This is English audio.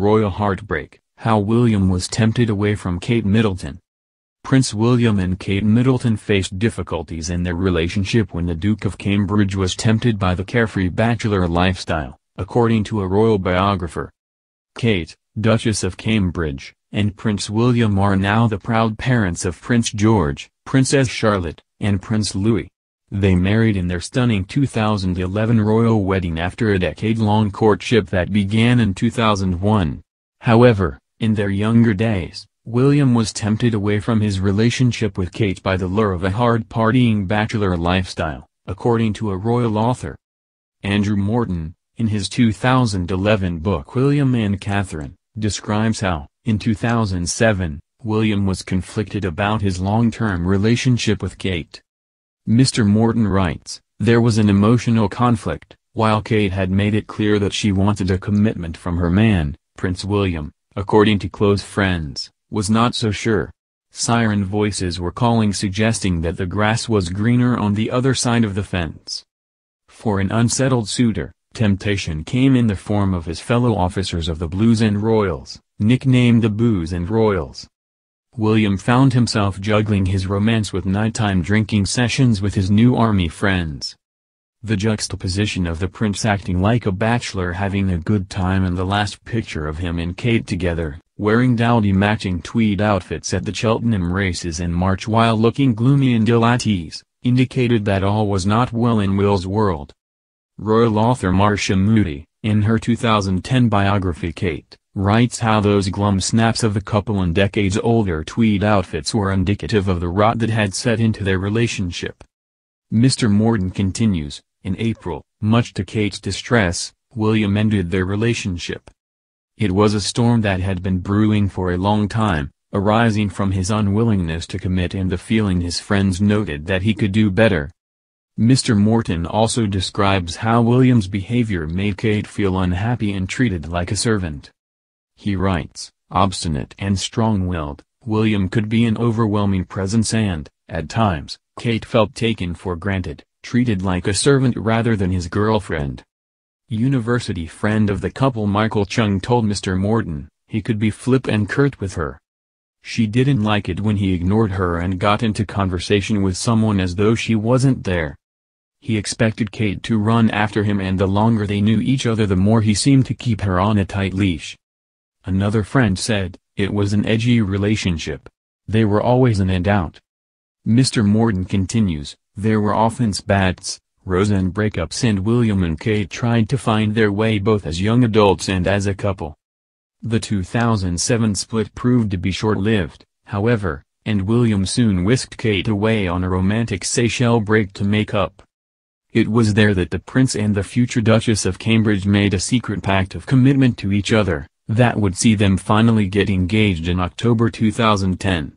Royal Heartbreak, How William Was Tempted Away from Kate Middleton. Prince William and Kate Middleton faced difficulties in their relationship when the Duke of Cambridge was tempted by the carefree bachelor lifestyle, according to a royal biographer. Kate, Duchess of Cambridge, and Prince William are now the proud parents of Prince George, Princess Charlotte, and Prince Louis. They married in their stunning 2011 royal wedding after a decade-long courtship that began in 2001. However, in their younger days, William was tempted away from his relationship with Kate by the lure of a hard-partying bachelor lifestyle, according to a royal author. Andrew Morton, in his 2011 book William and Catherine, describes how, in 2007, William was conflicted about his long-term relationship with Kate. Mr. Morton writes, "There was an emotional conflict, while Kate had made it clear that she wanted a commitment from her man, Prince William, according to close friends, was not so sure. Siren voices were calling, suggesting that the grass was greener on the other side of the fence." For an unsettled suitor, temptation came in the form of his fellow officers of the Blues and Royals, nicknamed the Booze and Royals. William found himself juggling his romance with nighttime drinking sessions with his new army friends. The juxtaposition of the prince acting like a bachelor having a good time and the last picture of him and Kate together, wearing dowdy matching tweed outfits at the Cheltenham races in March while looking gloomy and ill at ease, indicated that all was not well in Will's world. Royal author Marcia Moody, in her 2010 biography Kate, writes how those glum snaps of the couple in decades older tweed outfits were indicative of the rot that had set into their relationship. Mr. Morton continues, "In April, much to Kate's distress, William ended their relationship. It was a storm that had been brewing for a long time, arising from his unwillingness to commit and the feeling his friends noted that he could do better." Mr. Morton also describes how William's behavior made Kate feel unhappy and treated like a servant. He writes, "Obstinate and strong-willed, William could be an overwhelming presence and, at times, Kate felt taken for granted, treated like a servant rather than his girlfriend." University friend of the couple Michael Chung told Mr. Morton, he could be flip and curt with her. She didn't like it when he ignored her and got into conversation with someone as though she wasn't there. He expected Kate to run after him, and the longer they knew each other the more he seemed to keep her on a tight leash. Another friend said, "It was an edgy relationship. They were always in and out." Mr. Morton continues, "There were often spats, rose and breakups, and William and Kate tried to find their way both as young adults and as a couple." The 2007 split proved to be short-lived, however, and William soon whisked Kate away on a romantic Seychelles break to make up. It was there that the Prince and the future Duchess of Cambridge made a secret pact of commitment to each other, that would see them finally get engaged in October 2010.